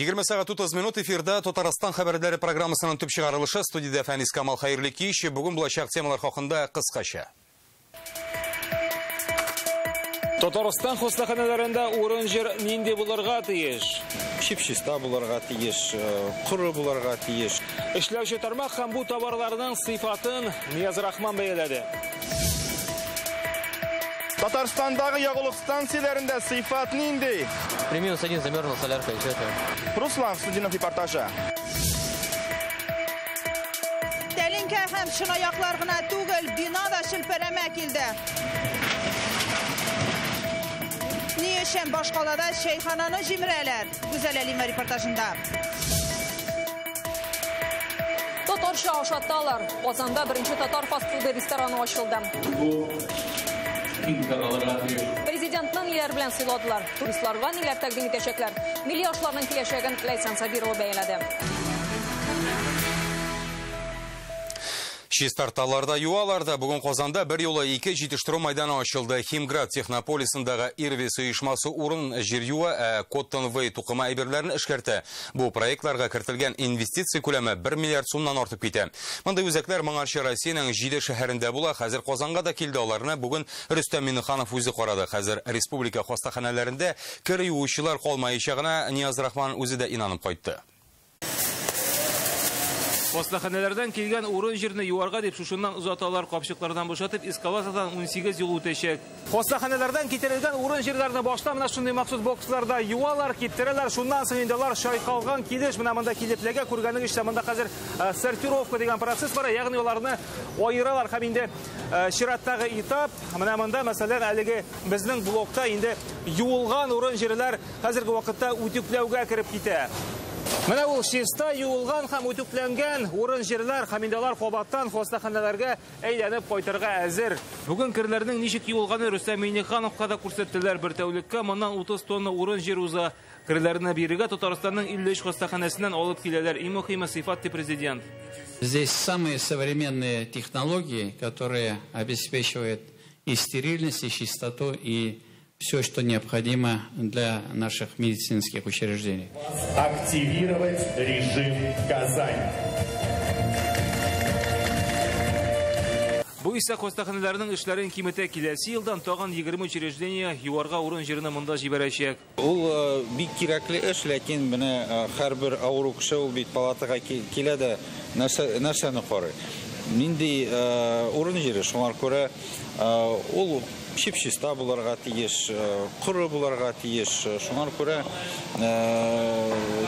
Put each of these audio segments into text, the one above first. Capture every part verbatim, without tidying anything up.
Егерме сағат отыз минут эфирда Татарстан хабарлары программасының түп шығарылышы. Студияда Фәнис Камал Хайырлы кеш. Бүгін болашақ темалар хақында қысқаша. Татарстан хостаханаларында орын жер менде бұларға тиеш. Шипшиста бұларға тиеш, құры бұларға тиеш. Ішләуші тармақ һәм бұл товарларының сыйфатын Нияз Рахман бәйләді. Татарстандағы яғылық станцияларында сыйфат нендей? При минус один замерзла солярка и все это. Руслан Судинов репортажа. Тәлінке һәм шын аяқларына түгіл, бина да шілпірәмә келді. Не үшін башқалада шейхананы жимірәлер? Гүзәл Әлима репортажында. Татар шаушатталар. Озанда бірінші татар фастфуды рестораны ашылды. Президентның елер білен сыйладылар. Туристларға нелер тәкдім етешеклер. Миллионларның келешегін Лейсан Сабирова бәйләді. Чистарталарда, юаларда бүгін Қозанда бір елі екі жетіштіру майданы ашылды. Химград технополисындағы ирвесі ишмасы урын жерюа Коттон Вэй тұқыма әйберлерін ішкерті. Бұл проектларға кіртілген инвестиция көлемі бір миллиард сумнан артып кетті. Мұндай өзәклер маңаршы Россияның жиде шәһәрінде бұла. Қазір Қозанға да келді оларына бүгін Рүстәм Минханов өзі қорады. Қазір республика хостаханаларында кір юушылар қолмайышағына Нияз Рахман өзі де инанып қойтты. Хостаханалардан келген орын жеріне юарға деп шушыннан ұзаталар, қапшықлардан бошатып, эскалатордан он сегіз жыл өтешек. Хостаханалардан кетерілген орын жерлеріне башта мына шындай мақсұт боксларда юалар кеттерелер, шуннан сыңындалар шайқалған келеш. Мына мында келеплеге көргенің іште мында қазір сортировка деген процесс бар, яғни оларны айыралар. Һәм инде шираттағы этап мына мында, мәселен, әлеге біздің блокта инде юылған орын жерлер қазіргі уақытта үтіклеуге кіріп кете. Мына ул шиста юылган һәм үтүкләнгән урын җирләр хамидалар кабаттан хостаханаларга әйләнеп кайтырга әзер. Бүген кирләрнең ничек юылганы Рөстәм Миңнехановка да күрсәттеләр. Бер тәүлеккә моннан отыз тонна урын җир уза. Кирләрне бирегә Татарстанның илле өч хостаханасыннан алып киләләр. Иң мөһиме сыйфат ди президент. Здесь самые современные технологии, которые обеспечивают и стерильность, и чистоту, и все, что необходимо для наших медицинских учреждений. Активировать режим «Казань». Бұл ісі хостаханаларының үшлерін кеметі келесі елдан тағын егерме учреждения юарға орын жеріне мұнда жіберәшек. Ол бік керекли үш, ләкен бұны қарбір ауыру күші ол бейт палатыға келеді нәрсәні қоры. Мендей орын жері шумар көрі ол шипшиста бұларға тиеш, құры бұларға тиеш, шумар көрі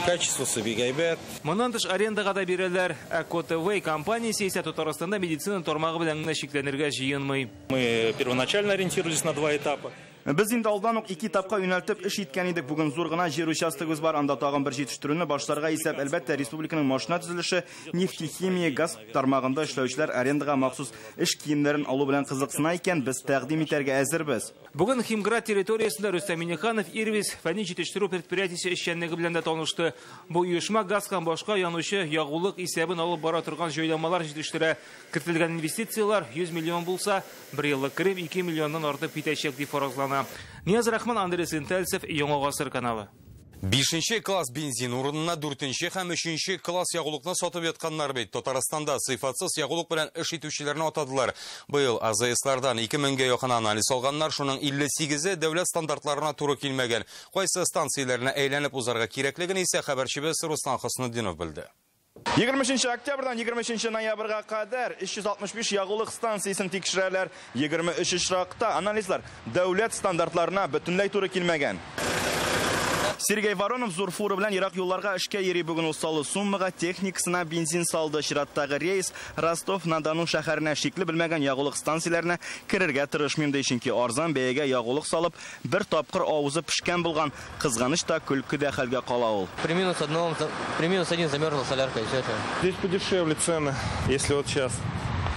качествосы бегайбет. Мұнан тыш арендаға да берелер. КТВ компаниясы есе Татарстанда медицина тормағы біләңіне шекленерге жиынмай. Мы первоначально ориентировались на два этапа. Біз енді алдан оқ екі тапқа үнәлтіп іш еткен едік. Бүгін зорғына жер участығыз бар, анда тағын бір жетіштіріні баштарға есеп. Әлбәтті, республиканың машина түзіліші, нефті, химия, газ тармағында ішләушілер арендіға мақсус іш киімдерін алу білән қызықсына екен, біз тәқдим етерге әзірбіз. Бүгін Химград территориясында Рөстәм Минханов ирвес фәнни жетіштіру предприятиесі ішкенлігі білән дә танышты. Бұл ұйышма газдан башқа янушы яғулық есебін алып бара тұрған жайланмалар жетіштірі. Кіртілген инвестициялар жүз миллион болса, бір еллік кірім екі миллионнан артып кетәшек деп фаразланды. Нияз Рахман, Андрей Сентельцев, Еңоға сыр каналы. Бишінші класс бензин орнына дүртінші һәм үшінші класс яғулықны сатып жатқандар бейт. Татарстанда сыйфатсыз яғулық білән іш итүшілерін атадылар. Бұл азайыслардан екі меңге яқын анализ алғандар, шуның илле сегізе дәулет стандартларына туры келмеген. Қойсы станцияларына әйленіп ұзарға кереклігін есе хабаршыбесі Руслан Хоснуддинов білді. егерме үшенче октябрдан егерме үшенче ноябрьгә кадәр өч йөз алтмыш биш ягулык станциясын тикшерәләр. егерме өч очракта анализлар дәүләт стандартларына бөтенләй туры килмәгән. Сергей Воронов зур фура белән Ирак юлларга эшкә йөри. Бүген ул саллы суммага техникасына бензин салды. Чираттагы рейс Ростов-на-Дону шәһәренә шикле белмәгән ягулык станцияләренә керергә тырышмыйм ди, чөнки арзан бәягә ягулык салып, бер тапкыр авызы пешкән булган. Кызганыч та, көлке дә хәлгә кала ул. При минус один замерзла солярка и все это. Здесь подешевле цены, если вот сейчас.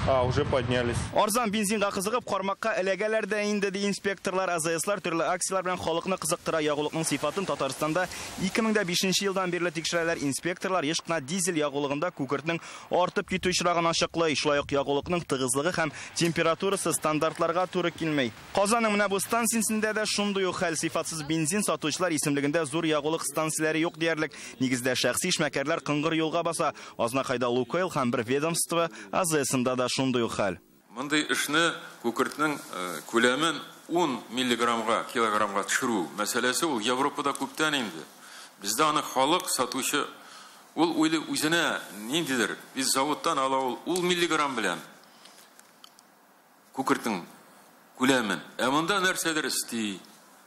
уже поднялись. Арзан бензин дақызығып, қармаққа әлегелерді әйіндеді инспекторлар, азаяслар түрлі акциялар бен халықны қызықтыра яғулықның сифатын Татарстанда екі мың бесінші жылдан берлі текшірелер инспекторлар ешқына дизель яғулығында көкіртінің артып кету ұшыраған ашықлы, шылайық яғулықның тығызлығы һәм температурасы стандартларға туры келмей. Қазанның мына бұл станциясында да шұнды жоқ хәл сифатсыз бензин сатушылар есімлігінде зур яғулық станциялары жоқ дерлік. Негізде шәқси шмәкерлер қыңғыр елға баса, азна қайда Лукайл һәм бір ведомство азысында да шұнды жоқ хәл. Мұндай ішіні көкіртінің көлемін он миллиграммға килограммға түшіру мәселесі ол Европада көптен енді. Бізді аны халық сатушы ол ойлы өзіне нендедір. Біз зауыттан ала ол он миллиграмм білен көкіртің көлемін. Әмінда нәрседір істей.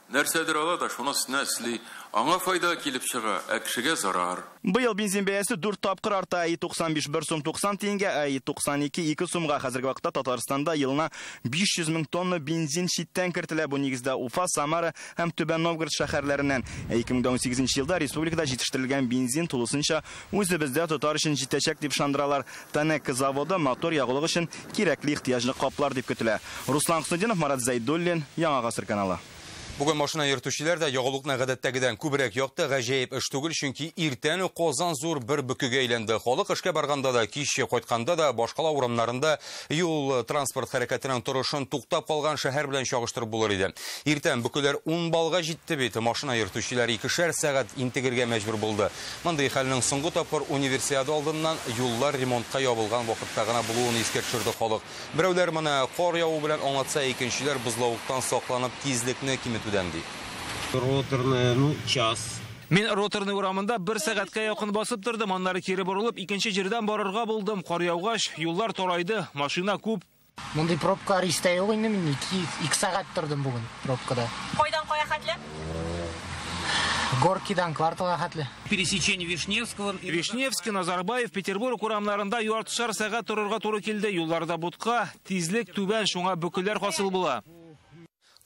Нәрседір алады, шонасына сілей, аңа файда келіп шыға, әкшіге зарар. Бұл бензин бәйесі дүрт тапқыр арта, ай тоқсан беш бір сом тоқсан теңге, ай тоқсан екі екі сомға. Қазіргі вақытта Татарстанда елына бес жүз мың тонны бензин шиттен кіртілі. Бұл негізді Уфа, Самара, әм Түбән Новгород шәһәрлерінен. екі мың он сегізінші жылда республикада жетіштірілген бензин толысынша өзі бізді тұтар үшін жетешек деп шандыралар. Тәнәкі заводы мотор яғылығы үшін керекли ихтияжны қаплар деп көтілі. Руслан Құсуденов, Марат Зайдуллин, Яңа ғасыр каналы. Бүгін машина ертушілерді яғылықны ғадаттәгіден көбірек еқті ғажайып үш түгіл, шүнкі иртәні Қозан зор бір бүкіге әйленді. Қалық үшке барғанда да, кеше қойтқанда да, башқала орымларында ел транспорт қарекетінің тұрышын тұқтап қалған шәһәр білен шағыштыр болыр еді. Иртән бүкілер он балға жетті бейті, машина ертушілер екішер сағат интегірге мәжбір болды. Мұндай халінің соңғы тапқыр универсиада алдынан еллар ремонтқа ябылған уақыттағына бұлуын ескер түсірді халық. Біреулер мұны қар яуы білен аңлатса, екіншілер бұзлауықтан сақланып, тезлікні кемітті. Роторная, ну, час. Мен роторный урамында бір сағатқа яқын басып тұрдым, аннары кері бұрылып, екінші жерден барырға болдым. Қар яуғаш, жолдар торайды, машина көп. Мұндай пробка ариста еуін мен екі сағат тұрдым бүгін пробкада. Қойдан қоя қатлы? Горкидан кварталға қатлы. Пересечение Вишневского. Вишневский, Назарбаев, Петербург урамларында юартышар сағат тұрырға туры келді. Жолдарда бұтқа, тезлік, түбән, шуңа бүкілер қасыл бұла.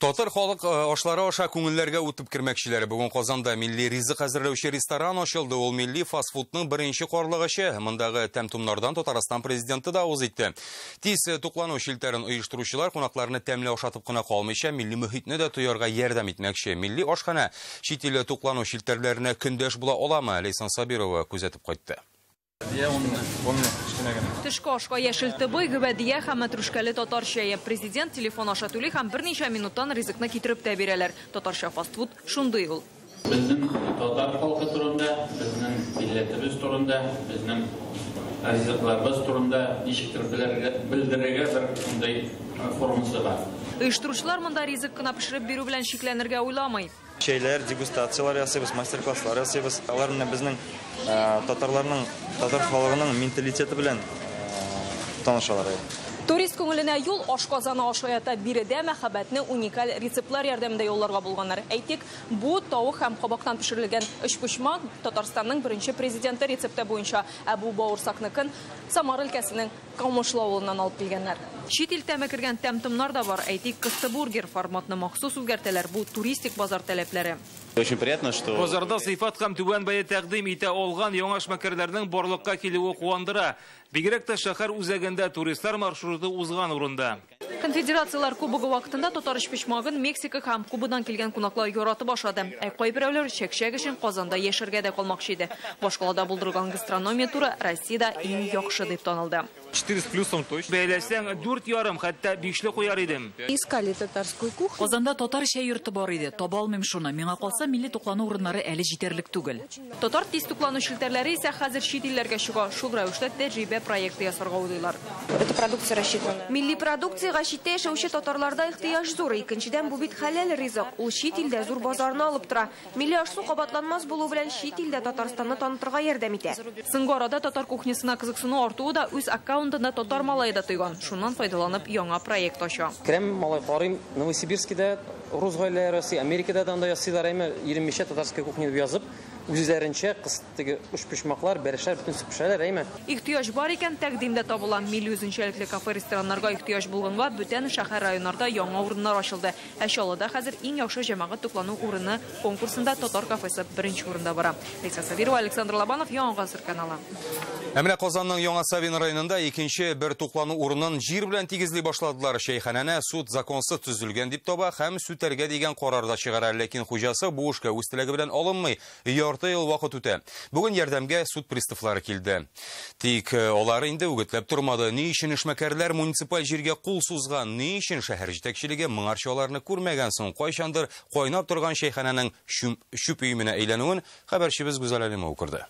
Татар халық ашлары аша көңілдерге өтіп кірмекшілері. Бүгін Қазанда милли ризық әзірлеуші ресторан ашылды. Ол милли фастфудның бірінші қарлығышы. Мұндағы тәмтумнардан Татарстан президенті да ауыз етті. Тез тұқлану шілтерін ұйыштырушылар қонақларыны тәмлі ашатып қына қалмайша, милли мұхитні де тұйарға ердем етмекші. Милли ашхана шетелі тұқлану шілтерлеріне күндеш бұла оламы? Лейсан Сабирова көзетіп қайтты. Тышкошко яшилтыбы гүбәдия һәм матрушкалы татарча президент телефон аша түли һәм берничә минуттан ризыкны китереп тә бирәләр. Татарча фастфуд шундый ул. Безнең татар халкы турында, безнең милләтебез турында, безнең ризыкларыбыз турында ничектер белдерергә бер шундый формасы бар. Оештыручылар монда ризык кына пешереп бирү белән шикләнергә уйламый. Шәйләр, дегустациялар ясыйбыз, мастер-класслар ясыйбыз. Алар менә безнең татарларның, татар халыгының менталитеты белән танышалар. Турист күңеленә юл аш Казаны ашаята биредә мәхәббәтне уникаль рецептлар ярдәмендә юлларга булганнар. Әйтик, бу тавык һәм кабактан пешерелгән өчпочмак Татарстанның беренче президенты рецепты буенча, ә бу бауырсакныкын Самара өлкәсенең Камышлы авылыннан алып килгәннәр. Чит илтәме кергән тәмтумнар да бар. Әйтик, кысты бургер форматны махсус үзгәртәләр. Бу туристик базар таләпләре. Очень приятно, что базарда сыйфат һәм түбән бәя тәкъдим итә алган яңа эшмәкәрләрнең барлыкка килүе куандыра. Бигрәк тә шәһәр үзәгендә туристлар маршруты узган урында. Конфедерациялар кубогы вакытында татар эшпочмагын Мексика һәм Кубадан килгән кунаклар яратып ашады. Ә кай берәүләр чәкчәк өчен Казанда яшәргә дә калмакчы иде. Башкалада булдырган гастрономия туры Россиядә иң яхшы дип танылды. четыре с плюсом точно. Бәйләсәң дүрт ярым, хәтта бешле куяр идем. Искали татарскую кухню. Казанда татарча йорты бар иде. Таба алмыйм шуны. Миңа калса, милли туклану урыннары әле җитәрлек түгел. Татар тез туклану шилтерләре исә хәзер чит илләргә чыга. Шул рәвештә тәҗрибә проекты ясарга уйлыйлар. Эта продукция рассчитана. Милли продукцияга читтә яшәүче татарларда ихтияҗ зур. Икенчедән, бу бит хәләл ризык. Ул чит илдә зур базарны алып тора. Милли ашлык кабатланмас булу белән чит илдә Татарстанны танытырга ярдәм итә. Соңгы арада татар кухнясына кызыксыну артуы да үз аккаунт Татар малайы да тойган. Шуннан файдаланып яңа проект аша. Крем малай карыйм, Новосибирскида, Рус гаиләләре, Америкадан да ясыйлар әйме, егерме беш татарская кухня язып, üzerinçe kısıtlı üç pişmaklar, berişler, bütün süpüşeler, değil mi? İhtiyaç var iken təqdimdə tapılan milli üzünçəlikli kafe restoranlarga ihtiyaç bulğun və bütün şəhər rayonlarda yanı uğrunlar açıldı. Əşyalıda hazır en yaxşı cəmağı toplanı uğrunu konkursunda Tatar kafesi birinci uğrunda var. Leysan Sабирова, Aleksandr Labanov, Yanğı Qazır kanalı. Əminə Qazan'ın Yanğı Savin rayonunda ikinci bir toplanı uğrunun jir bilən tigizli başladılar. Şeyxanəne sud zakonsız tüzülgən diptoba həm sütərgə deyən qorarda çıxarar. Lakin hücası bu uşka üstələgi bilən alınmay. Ярты ел вакыт үтә. Бүген ярдәмгә суд приставлары килде. Тик олар инде үгетләп тормады. Ни өчен эшмәкәрләр муниципаль җиргә кул сузган, ни өчен шәһәр җитәкчелеге моңарчаларны күрмәгән соң кайчандыр кайнап торган шәйханәнең шүп өйменә әйләнүен хәбәрчебез Гүзәл Алимова күрде.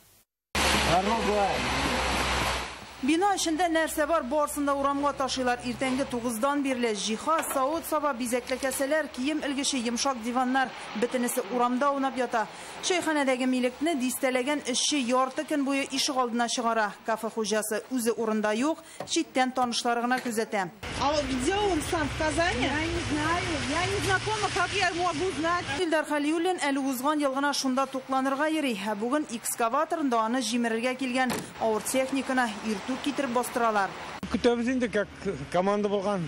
Bina içinde nerse var, borsunda uramğa taşıylar. İrtengi to'qqizdan berilə jihaz, saat, saba, bizekli kəsələr, kiyim, ilgişi, yumşaq divanlar. Bitinisi uramda unab yata. Şeyxanədəgi milikni distələgən işçi yartı gün boyu işi qaldına şığara. Kafe hocası üzü urunda yox, şitten tanışlarına küzətə. А где он сам, в Казани? Я не знаю. Я не знакома, как я могу знать. Илдар Халиуллин әлі узған елғына шында тоқланырға ери. Бүгін экскаваторында аны жимерге келген ауыр техниканы ирту кетіріп бастыралар. Күтеміз енді как команда болған.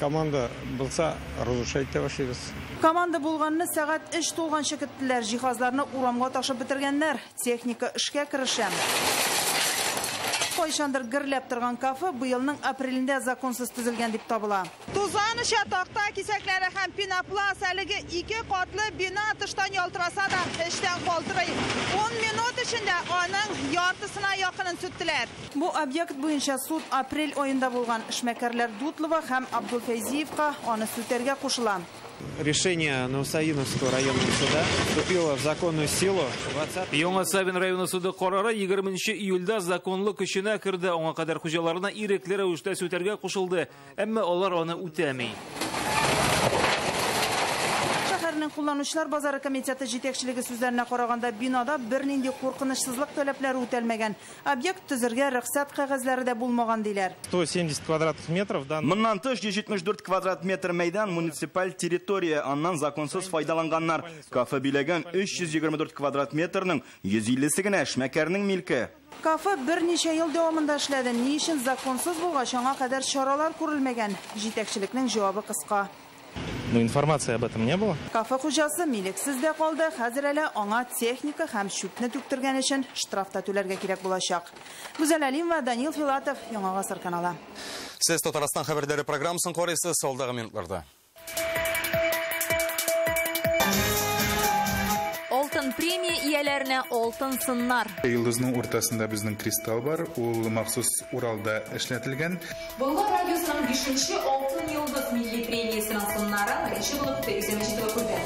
Команда болса, разрушайте ваши. Команда болғанны сағат үш толған шекеттілер. Жиһазларны урамға ташып бітіргенлер. Техника ішке кіріше. Кайшандыр гірләп тұрған кафе бу елның апрелінде законсыз түзілген деп табыла. Тузаны шатақта кисәкләре һәм пенопласт әлеге ике катлы бина тыштан ялтыраса да эштән калтырый. он минут эчендә аның яртысына якынын сүттеләр. Бу объект буенча суд апрель оенда булган эшмәкәрләр Дутлова һәм Абдулфәйзиевка аны сүтәргә кушыла. Решение Новосавиновского районного суда вступило в законную силу. Яңа Савин районы суды карары yigirminchi iyulda законлы көченә керде. Аңа кадәр хуҗаларына ирекле рәвештә сүтәргә кушылды, әмма алар аны үтәми. Шәһәрнең кулланучылар базары комитеты җитәкчелеге сүзләренә караганда бинада бернинди куркынычсызлык таләпләре үтәлмәгән. Объект төзергә рөхсәт кәгазьләре дә булмаган диләр. сто семьдесят квадратных метров дан. Моннан тыш yetmish to'rt квадрат метр мәйдан муниципаль территория, аннан законсыз файдаланганнар. Кафе билегән uch yuz yigirma to'rt квадрат метрның yuz elli si генә эшмәкәрнең милке. Кафе берничә ел дәвамында эшләде. Ни өчен законсыз булгач аңа кадәр чаралар күрелмәгән? Җитәкчелекнең җавабы кыска. Но информации об этом не было. Кафе хуҗасы милексездә калды. Хәзер әле аңа техника һәм шүпне түктергән өчен штраф та түләргә кирәк булачак. Гүзәл Алимова, Данил Филатов, Яңа Гасыр каналы. Сез Татарстан хәбәрләре программасын карыйсыз алдагы минутларда. Алтын премия ияләренә алтын сыннар. Йылдызның уртасында безнең кристалл бар. Ул махсус Уралда эшләтелгән. Болгар радиосының бешенче алтын йылдыз милли премиясенең сыннары беренче булып тәкъдим ителде.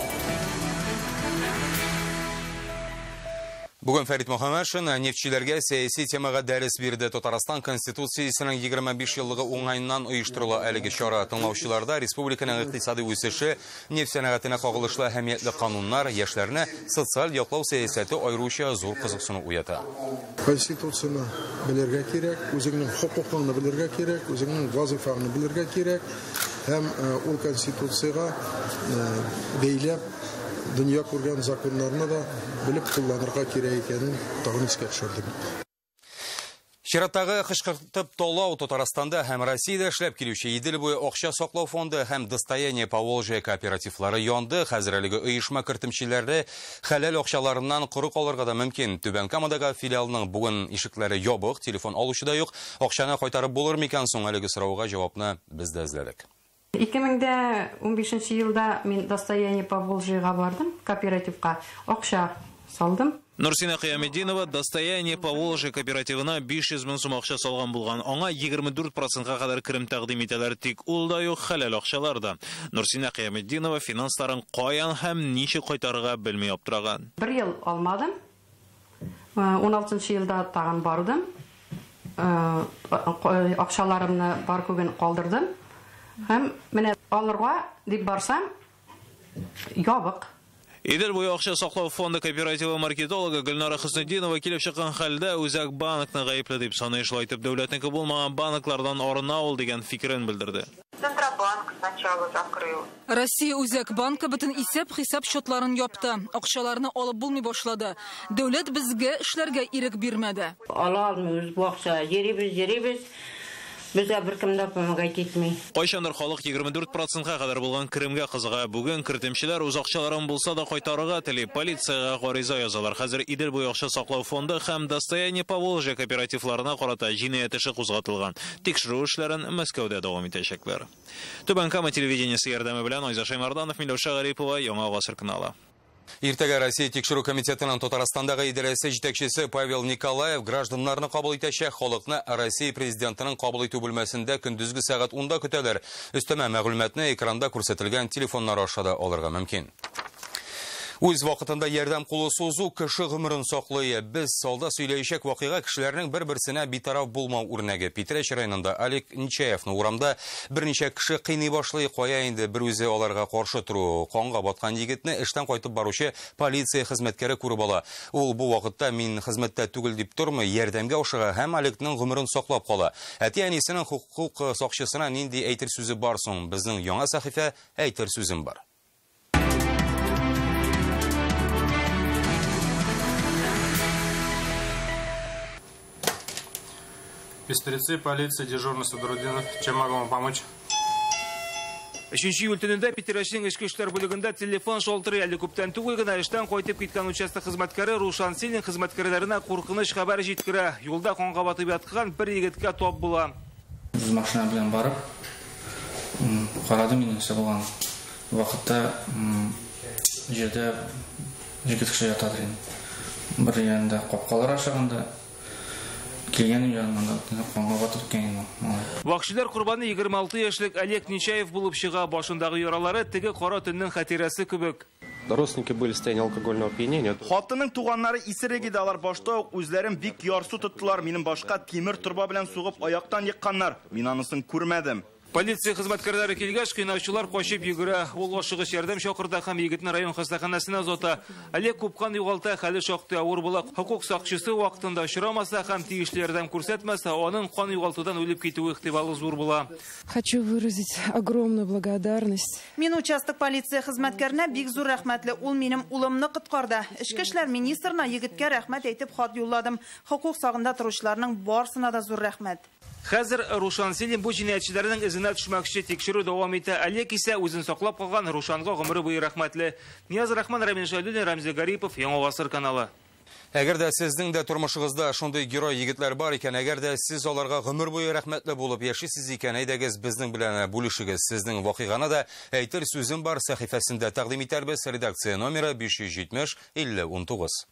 Бүген Фәрит Мөхәммәшин нефтчиләргә сәяси темага дәрес бирде. Татарстан Конституциясенең yigirma besh yillыгы уңайыннан оештырыла әлеге чара. Тыңлаучыларда республиканың икътисади үсеше, нефт сәнәгатенә кагылышлы әһәмиятле кануннар, яшьләрне социаль яклау сәясәте аеруча зур кызыксыну уята. Конституцияны белергә кирәк, үзеңнең хукукларын белергә кирәк, үзеңнең вазифаң белергә кирәк. Һәм ул конституцияга бәйләп Дөнья күргән законнарны да белеп кулланырга кирәк икәнен тагын искә төшердем. Чираттагы кышкыртып толау Татарстанда һәм Россиядә эшләп килүче Идел буе акча саклау фонды һәм Достояние Поволжья кооперативлары янды. Хәзер әлеге оешма кертемчеләре хәләл акчаларыннан куры калырга да мөмкин. Түбән Камадагы филиалның бүген ишекләре ябык, телефон алучы да юк. Акчаны кайтарып булыр микән соң әлеге сорауга җавапны без дә эзләдек. ikki ming o'n beshinchi yilda men Dostoyaniye Поволжьега бардым, кооперативка акча салдым. Нурсина Кыямединова Достояние Поволжье кооперативына besh yuz ming сум акча салган булган. Аңа yigirma to'rt foiz кадәр керем тәкъдим итәләр, тик ул да юк, хәләл акчалар да. Нурсина Кыямединова финансларын каян һәм ничек кайтарырга белмәй аптыраган. Bir ел алмадым. o'n oltinchi yilda тагын бардым. Акчаларымны бар күген калдырдым. Һәм менә алырга дип барсам, ябык. Идел буе акча саклау фонды кооперативы маркетологы Гөлнара Хөснетдинова килеп чыккан хәлдә үзәк банкны гаепле дип саный шулай итеп дәүләтнеке булмаган банклардан арына ул дигән фикерен белдерде. банк сначала закрыл. Россия Узяк банка бутын исеп хисап счетларын япты. Акчаларны алып булмый башлады. Дәүләт безгә эшләргә ирек бирмәде. Ала алмыйбыз, бакча, йөрибез, йөрибез. Безгә беркем дә помогать итми. Кайчандыр халык yigirme dört foiz-га кадәр булган киремгә кызыга, бүген кертемчеләр үз акчаларын булса да кайтарырга теле полициягә гариза язалар. Хәзер Идел буе акча саклау фонды һәм Достояние Поволжья кооперативларына карата җинаять эше кузгатылган. Тикшерү эшләрен Мәскәүдә дәвам итәчәкләр. Түбән Кама телевидениесе ярдәме белән Айза Шаймарданов, Миләүшә Гарипова, Яңа Гасыр каналы. Иртәгә Россия тикшерү комитетының Татарстандагы идарәсе җитәкчесе Павел Николаев гражданнарны кабул итәчәк, халыкны Россия президентының кабул итү бүлмәсендә көндезге сәгать унда көтәләр. Өстәмә мәгълүматны экранда күрсәтелгән телефоннар аша да алырга мөмкин. Үз вакытында ярдәм кулы сузу кеше гомерен саклый. Без салда сөйләшәк вакыйга кешеләрнең бер-берсенә битараф булмау үрнәге. Питрәч районында Алик Нечаевны урамда берничә кеше кыйный башлый, кая инде бер үзе аларга каршы тору. Канга баткан егетне эштән кайтып баручы полиция хезмәткәре күреп ала. Ул бу вакытта мин хезмәттә түгел дип тормый, ярдәмгә ашыга һәм Аликның гомерен саклап кала. Әти-әнисенең хукук сакчысына нинди әйтер сүзе бар соң? Безнең яңа сәхифә әйтер сүзем бар. Пестрецы, полиция, дежурный Садрудинов. Чем могу вам помочь? Üçinче июль төнендә Питерәчнең эшке эшләр бүлегендә телефон шалтыры әле күптән түгел генә эштән кайтып киткән участок хезмәткәре Рушан Силин хезмәткәрләренә куркыныч хәбәр җиткерә. Юлда канга батып яткан бер егеткә тап була. Без машина белән барып, карадым мин нәрсә булган. Вакытта җирдә егет кеше ята торган. Бер янында капкалар ашаганда Вакшилер курбаны yigirme altı яшьлек Олег Нечаев булып чыга, башындагы яралары теге кара төннең хатирәсе кебек. Родственники были в состоянии алкогольного опьянения. Хатының туганнары исерегиде, алар башта ук үзләрен бик ярсу тоттылар. Минем башка тимер торба белән сугып аяктан екканнар. Мин анысын күрмәдем. Полиция хезмәткәрләре килгәч, кыйнаучылар качып йөгерә. Ул ашыгыч ярдәм чакырда һәм егетне район хастаханәсенә озата. Олег купкан югалта, хәле шактый авыр була. Хокук сакчысы вакытында очрамаса һәм тиешле ярдәм күрсәтмәсә, аның кан югалтудан үлеп китүе ихтималы зур була. Хочу выразить огромную благодарность. Мин участок полиция хезмәткәренә бик зур рәхмәтле. Ул минем улымны кыткарда. Эшке эшләр министрына егеткә рәхмәт әйтеп хат юлладым. Хокук сагында торучыларның барсына да зур рәхмәт. Хәзер Рушан Селин бу җинаятьчеләрнең эзенә төшмәкче, тикшерү дәвам итә. Олег исә үзен саклап калган. Рушанга гомере буе рәхмәтле. Нияз Рахман, Рамин Шәйдуллин, Рамзи Гарипов, Яңа Гасыр каналы. Әгәр дә сезнең дә тормышыгызда шундый герой егетләр бар икән, әгәр дә сез аларга гомер буе рәхмәтле булып яшисез икән, әйдәгез безнең белән бүлешегез. Сезнең вакыйганы да әйтер сүзем бар сәхифәсендә тәкъдим итәрбез. Редакция номеры beş yüz yetmiş elli on dokuz.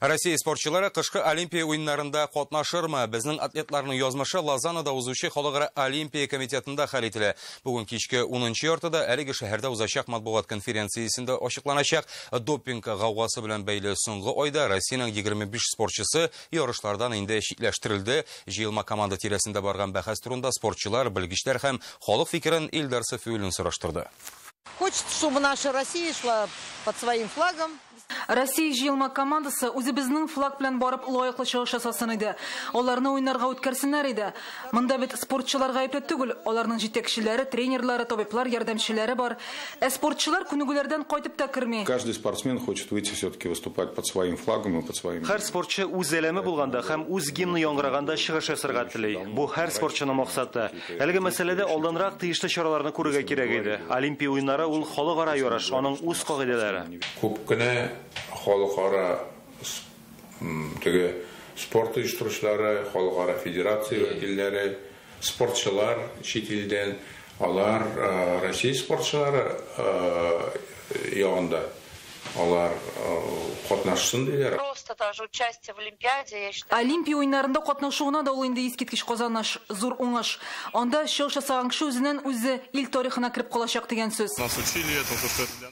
Россия спортчылары кышкы Олимпия уйыннарында катнашырмы? Безнең атлетларның язмышы Лозаннада узучы халыкара Олимпия комитетында хәл ителә. Бүген кичке унынчы яртыда әлеге шәһәрдә узачак матбугат конференциясендә ачыкланачак. Допинг гаугасы белән бәйле соңгы айда Россиянең yigirme beş спортчысы ярышлардан инде читләштерелде. Җыелма команда тирәсендә барган бәхәс турында спортчылар, белгечләр һәм халык фикерен Илдар Сафиуллин сораштырды. Хочется, чтобы наша Россия шла под своим флагом. Россия җыелма командасы үзе безнең флаг белән барып лаеклы чыгыш ясасын иде. Аларны уйнарга үткәрсеннәр иде. Монда бит спортчылар гаепле түгел, аларның җитәкчеләре, тренерлары, табиблар, ярдәмчеләре бар. Ә спортчылар күнегүләрдән кайтып та кирми. Каждый спортсмен хочет выйти все-таки выступать под своим флагом и под своим. Һәр спортчы үз әлеме булганда һәм үз гимны яңгыраганда чыгыш ясарга теләй. Бу һәр спортчының максаты. Әлеге мәсьәләдә алданрак тиешле чараларны күрергә кирәк иде. Олимпия уйннары ул халыкара ярыш, аның үз кагыйдәләре. Күпкене Халыкара спорт оештыручылары, халыкара федерация вәкилләре, спортчылар чит илдән, алар Россия спортчылары ягында алар катнашсын диләр. Олимпия уйыннарында катнашуына да ул инде искиткеч казаныш, зур уңыш. Анда чыгыш ясаган кеше үзеннән үзе ил тарихына кирип калачак дигән сүз.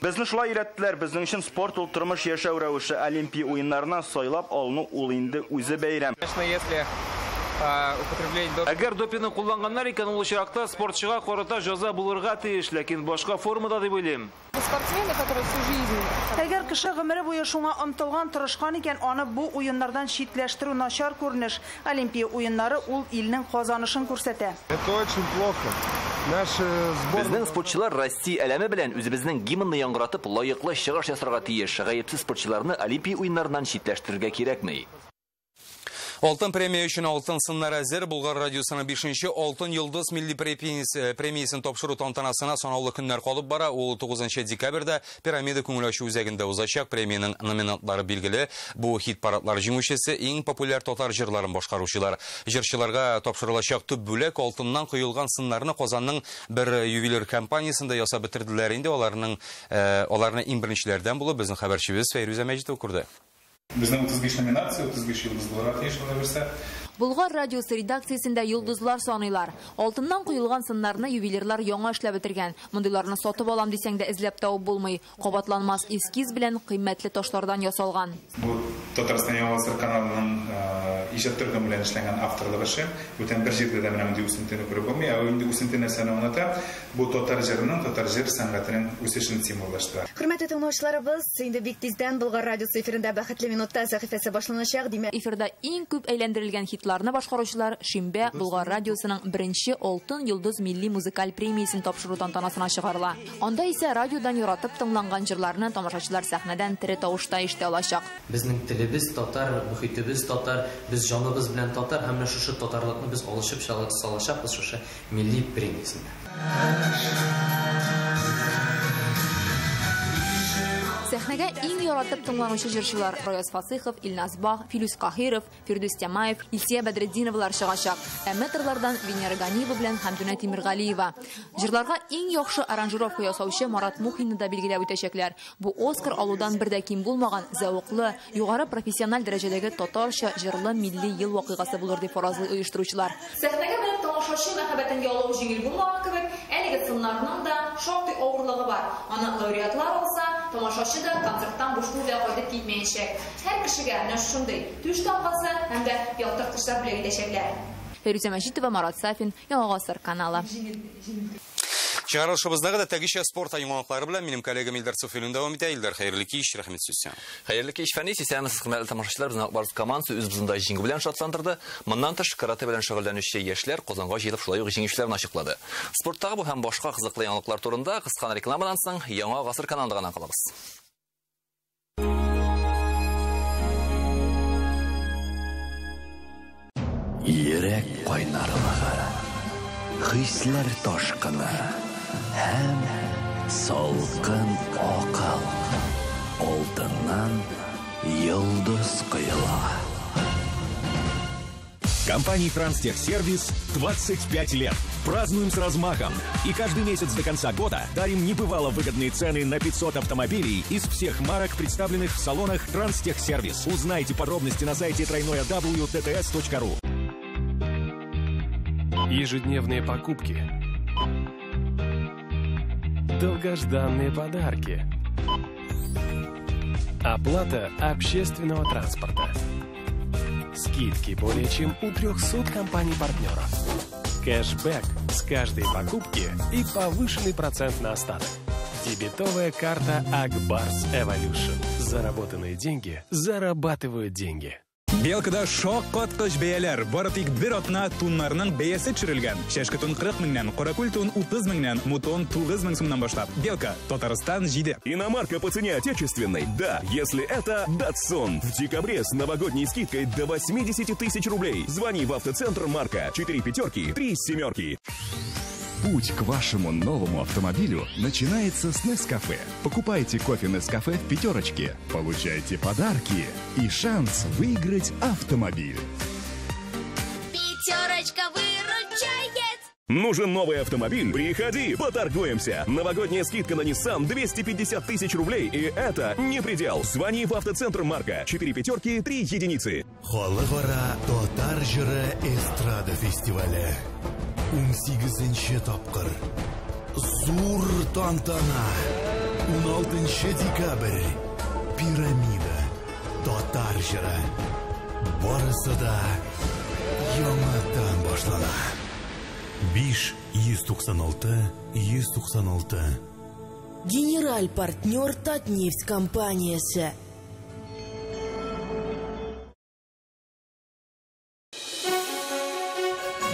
Безне шулай өйрәттеләр. Безнең өчен спорт ул тормыш, яшәү рәвеше. Олимпия уйыннарына сайлап алыну ул инде үзе бәйрәм. Әгер допинг кулланганнар икән ул чиракта спортчыга карата жаза булырга тиеш, ләкин башка формада дип уйлыйм. Әгәр кеше гомере буе шуңа омтылган, тырышкан икән, аны бу уеннардан читләштерү начар күренеш. Олимпия уеннары ул илнең казанышын күрсәтә. Безнең спортчылар Россия әлеме белән үзебезнең гимнны яңгыратып, лаеклы чыгыш ясарга тиеш. Гаепсез спортчыларны Олимпия уеннарыннан читләштерергә кирәкми. Алтын премия үшін алтын сыннар әзер. Бұлғар радиосының бишінші алтын елдыз милли премиясін топшыру тантанасына санаулы күннер қалып бара. Ол тоғызынчы декабрда пирамида күңіләші үзәгінде ұзачақ. Премияның номинантлары белгілі. Бұл хит парадлар жеңушесі, ең популяр татар жырларын башқарушылар. Жыршыларға топшырылашақ түп бөлек алтыннан құйылған сынларны Қазанның бір ювелир компаниясында яса бітірділер. Инде оларны ең біріншілерден болып біздің хабаршыбыз Фәйрүзә Мәжитова күрді. Бұлғар радиосы редакциясында юлдызлар саныйлар. Алтыннан құйылған сынларына ювелирлар яңа эшләп бетергән. Мондайларны сатып алам дисәң дә эзләп табып булмый. Кабатланмас эскиз белән кыйммәтле ташлардан ясалган. Бу Татарстан Яңалыклар каналының иҗат төркеме белән эшләнгән авторлык эше. Бүтән бер җирдә дә менә мондый үсентене күреп булмый. Ә инде үсентен нәрсәне оныта. Бу татар җырының, татар җыр сәнгатенең үсешен символлаштыра. Хөрмәтле тыңлаучыларыбыз, инде бик тиздән Бұлғар радиосы эфирендә бәхетле минутта сәхифәсе башланачак. Эфирдә иң күп әйләндерелгән хит Ларны башкаручылар шимбә Булгар радиосының беренче алтын йолдыз милли музыкаль премиясен тапшыру тантанасына чыгарыла. Анда исә радиодан яратып тыңланган җырларны тамашачылар сәхнәдән тере тавышта ишетә алачак. Безнең телебез татар, мөхитебез татар, без җаныбыз белән татар, һәм шушы татарлыкны без алышып салачакбыз шушы милли премиясендә. Сәхнәгә иң яратып тыңланучы җырчылар Рояз Фасыхов, Илназ Бах, Филүс Кахиров, Фирдүс Тямаев, Илсия Бәдретдиновлар чыгачак. Ә метрлардан Венера Ганиева белән Хәмдүнә Тимиргалиева. Җырларга иң яхшы аранжировка ясаучы Марат Мухинны да билгеләп үтәчәкләр. Бу Оскар алудан бер дә ким булмаган зәвыклы, югары профессиональ дәрәҗәдәге татарча җырлы милли ел вакыйгасы булыр дип фаразлый оештыручылар. Сәхнәгә менеп тамашачы мәхәббәтен ялау җиңел булмаган кебек, әлеге тынларның да шактый авырлыгы бар. Аны лауреатлар булса, тамашачы да концерттан бушкул да кайтып китмәячәк. Һәр кешегә менә шундый төш тамгасы һәм дә яктыртышлар белән әйтәчәкләр. Фәрүзә Мәжитова, Марат Сафин, Яңагасыр каналы. Чыгарылышыбыздагы да тәгишә спорт аймаклары белән минем коллегам Илдар Суфилин дәвам итә. Илдар, хәерле кич, рәхмәт сезгә. Хәерле кич, Фәнис, сезгә хөрмәтле тамашачылар, безнең Акбарыс командасы үз бозында җиңү белән шатландырды. Моннан тыш карата белән шөгыльләнүче яшьләр Казанга җыелып шулай ук җиңүчеләрне ачыклады. Спорттагы бу һәм башка кызыклы яңалыклар турында кыска рекламадан соң Яңа Гасыр каналында калабыз. Йөрәк кайнарлыгы, хисләр ташкыны һәм салкын акыл алтыннан йолдыз коела. Компании «Транстехсервис» двадцать пять лет. Празднуем с размахом. И каждый месяц до конца года дарим небывало выгодные цены на пятьсот автомобилей из всех марок, представленных в салонах «Транстехсервис». Узнайте подробности на сайте тройное дабл ю точка тэ тэ эс точка ру. Ежедневные покупки. Долгожданные подарки. Оплата общественного транспорта. Скидки более чем у трёхсот компаний-партнеров. Кэшбэк с каждой покупки и повышенный процент на остаток. Дебетовая карта «Акбарс Эволюшн». Заработанные деньги зарабатывают деньги. Белкада шок коткыш бәяләр. Бары тик бер атна туннарның бәясе төшерелгән. Чәшке тун кырык меңнән, каракүл тун утыз меңнән, мутон тугыз мең сумнан башлап. Белка, Татарстан җиде. Иномарка по цене отечественной. Да, если это Датсон. В декабре с новогодней скидкой до восьмидесяти тысяч рублей. Звони в автоцентр «Марка». четыре пятерки, три семерки. Путь к вашему новому автомобилю начинается с Нескафе. Покупайте кофе Нескафе в пятерочке, получайте подарки и шанс выиграть автомобиль. Пятерочка выручает! Нужен новый автомобиль? Приходи, поторгуемся! Новогодняя скидка на Nissan двести пятьдесят тысяч рублей, и это не предел. Звони в автоцентр «Марка». четыре пятерки, три единицы. Халыкара татар жыры эстрада фестивале. унсигезенче тапкыр. Зур тантана. уналтынчы декабрь. Пирамида. Татар жыры. Барысы да Жаңадан башлана. беш йөз туксан алты йөз туксан алты. Генераль партнер Татнефть компаниясы.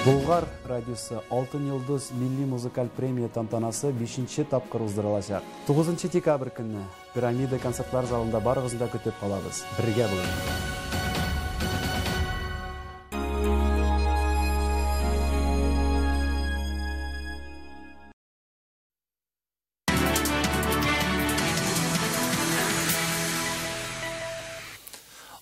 Булгар радиосы «Алтын Йылдыз» милли музыкаль премия тантанасы бешінші тапқыр уздырылашар. тогузунчу декабрь күні пирамида концертлар залында барығызында күтіп қалабыз. Бірге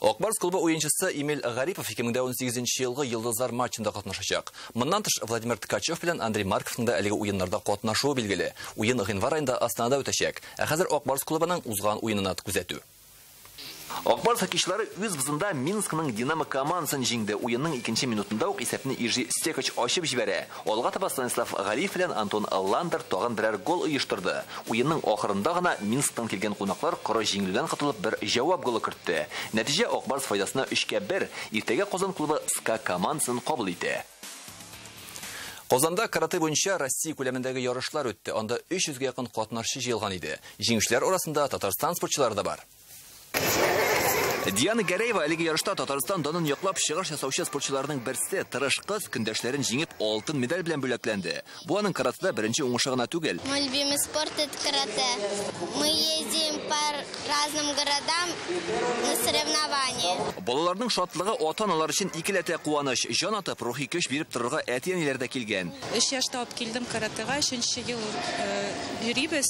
Окбарс клубы уенчысы Эмиль Гарипов эки миң он сегизинчи жылғы Йылдыздар матчында катнашачак. Мындан тыш Владимир Ткачев менен Андрей Марковтун да әлеге уеннарда катнашуу белгиле. Уен гыйнвар айында Астанада өтөчөк. Ә хазыр Окбарс клубунун узган уенуна күзөтүү. Окбарс хоккейчилери өз бизинде Минскнын Динамо командасын жеңди. Уендин экинчи минутунда ук эсепни Иржи Стекач ачып жибере. Алга таба Станислав Галиев менен Антон Ландер тагын бирер гол уюштурду. Уендин акырында гана Минсктан келген кунаклар кара жеңилүүдөн кутулуп бир жооп голу киритти. Натыйжа Окбарс файдасына үчкө бир. Эртеге Казан клубу СКА командасын кабыл этти. Казанда карате боюнча Россия көлөмүндөгү жарышлар өттү. Анда үч жүзгө жакын катнашчы жыйылган иди. Жеңүүчүлөр арасында Татарстан спортчулары да бар. Диана Гәрәева әлеге ярышта Татарстан данын яклап чыгыш ясаучы спортчыларның берсе тырыш кыз күндәшләрен жеңип алтын медаль белән бүләкләнде. Бу аның каратыда беренче уңышы гына түгел. Мой любимый спорт это карате. Мы ездим по разным городам на соревнования. Балаларның шатлыгы ата-аналар өчен икеләтә куаныч, җан атып рухи көч биреп торырга әти-әниләр дә килгән. Өч яшта алып килдем каратега, өченче ел йөрибез.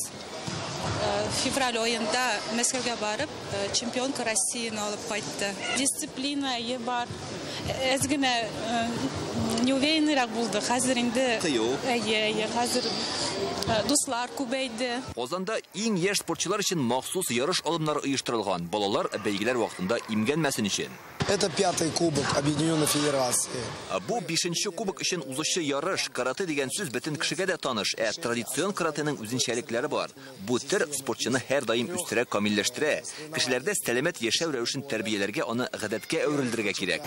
Февраль оюнда Мәскәүгә барып, чемпионка Россияны алып кайтты. Дисциплина бар. Әз генә неуверенныйрак булды. Хәзер инде әйе, хәзер дуслар күбәйде. Казанда иң яшь спортчылар өчен махсус ярыш алымнары оештырылган. Балалар бәйгеләр вакытында имгәнмәсен өчен. Это пятый кубок Объединенной Федерации. Бу бешенче кубок өчен узышчы ярыш. Карате дигән сүз бөтен кешегә дә таныш. Ә традицион каратенең үзенчәлекләре бар. Бу төр спортчыны һәр даим үстерә, камилләштерә. Кешеләрдә сәламәт яшәү рәвешен тәрбияләргә, аны гадәткә әверелдергә кирәк.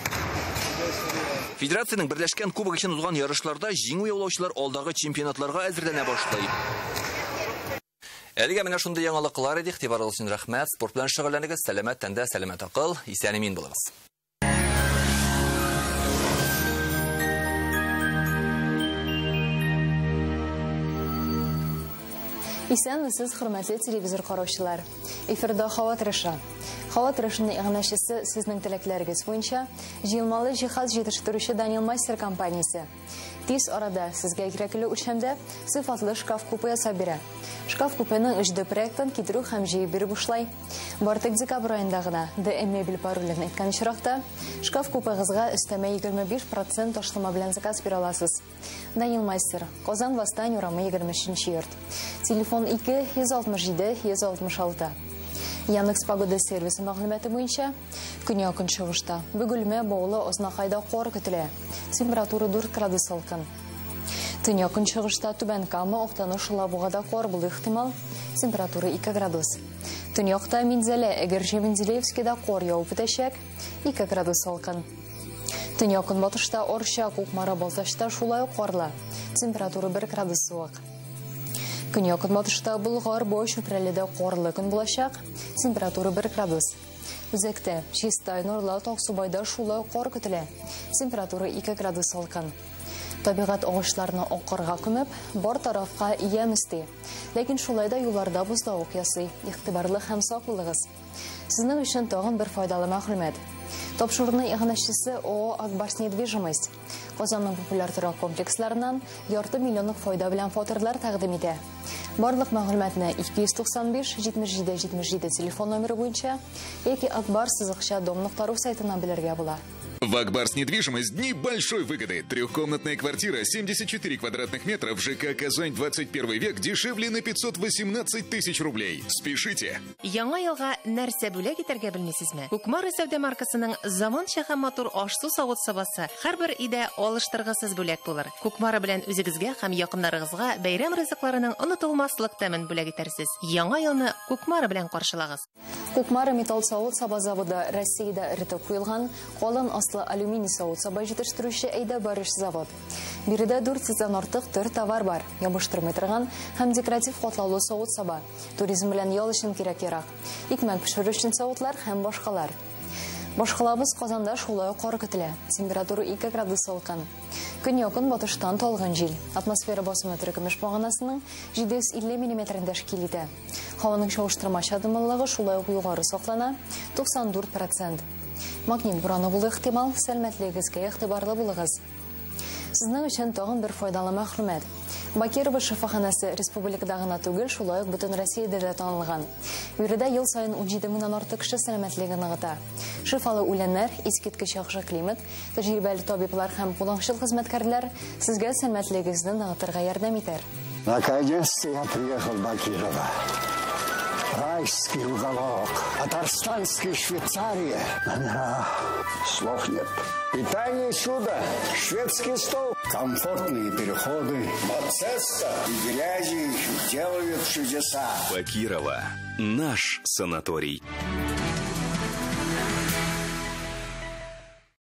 Федерациянең берләшкән кубок өчен узган ярышларда җиңү яулаучылар алдагы чемпионатларга әзерләнә башлый. Әлегә менә шундый яңалыклар иде. Игътибарыгыз өчен рәхмәт. Спорт белән шөгыльләнегез, сәламәт тәндә, сәламәт акыл, исән-имин булыгыз. Исәнмесез, хөрмәтле телевизор караучылар. Эфирдә һава торышы. Һава торышының игънашысы сезнең теләкләрегез буенча җыелмалы җиһаз җитештерүче Данил Мастер компаниясе. Тиз арада сезгә кирәкле үлчәмдә сыйфатлы шкаф-купе ясап бирә. Шкаф-купеның эч дэ проектын китерү һәм җыеп биреп ушлай. Бартык декабрь аенда гына дэ эм мебель паролен әйткән чиракта шкаф-купегызга өстәмә егерме беш процент ташлама белән заказ бирә аласыз. Данил Мастер, Казан, Востань, урамы егерме өченче йорт. Телефон эки йөз алтмыш жети йөз алтмыш алты. Яндекс Погода сервисы мәгълүматы буенча көньяк көнчыгышта бөгелмә баулы ознакайда кар көтелә. Температура дүрт градус салкын. Төньяк көнчыгышта Түбән Кама, Актаныш, Шылабугада кар булу ихтимал. Температура эки градус. Төньякта Минзәлә, Әгерҗе, Менделеевскида кар явып үтәчәк. эки градус салкын. Төньяк көнбатышта Орча, Кукмара, Балташта шулай карлы. Температура бир градус суык. Көньяк көнбатышта Болгар, Бош, Прәледә карлы көн булачак. Температура бир градус. Үзәктә, Чистай, Нурлау, Аксубайда шулай кар көтелә. Температура эки градус салкын. Табигать агачларны акырга күмеп, бар тарафка иям исти. Ләкин шулай да юлларда буздауык ясый. Игътибарлы һәм сак булыгыз. Сезнең өчен тагын бер файдалы мәгълүмат. Тапшыруның игънашчысы ООО «Акбарс недвижимость». Казанның популяр торак комплексларынан ярты миллионлык файда белән фатирлар тәкъдим итә. Барлык мәгълүматны эки йөз туксан беш жетимиш жети жетимиш жети телефон номеры буенча яки акбарс точка дом точка ру сайтынан белергә була. В «Акбарс недвижимость» дни большой выгоды. Трехкомнатная квартира семьдесят четыре квадратных метра в ЖК «Казань» двадцать первый век дешевле на пятьсот восемнадцать тысяч рублей. Спешите! Яңа елга нәрсә бүләк итәргә белмисезме? Кукмара сәүдә маркасының заманча һәм матур аш-су савыт-сабасы һәрбер идә алыштыргысыз бүләк булыр. Кукмара белән үзегезгә һәм якыннарыгызга бәйрәм ризыкларының онытылмаслык тәмен бүләк итәрсез. Яңа елны Кукмара белән каршылагыз. Кукмара металл савыт-саба заводы Россиядә рәте куелган, калын аслы алюминий сауыт сабай жетіштіруші әйді барыш завод. Береді дүртсізден артық түр тавар бар. Ябыштырмай тұрған, әм декоратив қотлаулы сауыт саба. Туризм білен ел үшін керек-ерақ. Икмәк пішір үшін сауытлар әм башқалар. Башқалабыз Қазанда шулай қор күтілі. Температуры екі градус салқан. Күн еқін батыштан толған жел. Атмосфера басымы түрікіміш бағанасының жеті жүз елу миллиметрінде шкеледі. Хауаның шауыштырма шадымылығы шулай құйғары соқлана тоқсан төрт процент. Магнит бұраны бұл ықтимал, сәлмәтлігізге ықтибарлы бұлығыз. Сіздің үшін тоғын бір фойдалы мақрымет. Бакирова шифаханасы республикадағына түгіл шулайық бүтін Россияда да танылған. Үйреді ел сайын он жеті мыңнан артық кіші сәлемәтлігін ағыта. Шифалы үләннәр, ескеткіш яқшы климат, тәжірибәлі табиблар һәм қолаңшыл қызметкерлер сізге сәлемәтлігізді ағытырға ярдәм етер. Наконец-то я приехал в Бакирова. Райский уголок, татарстанский Швейцария. Да, слов нет. Питание чудо, шведский стол, комфортные переходы, процесса и грязи делают чудеса. Бакирова. Наш санаторий.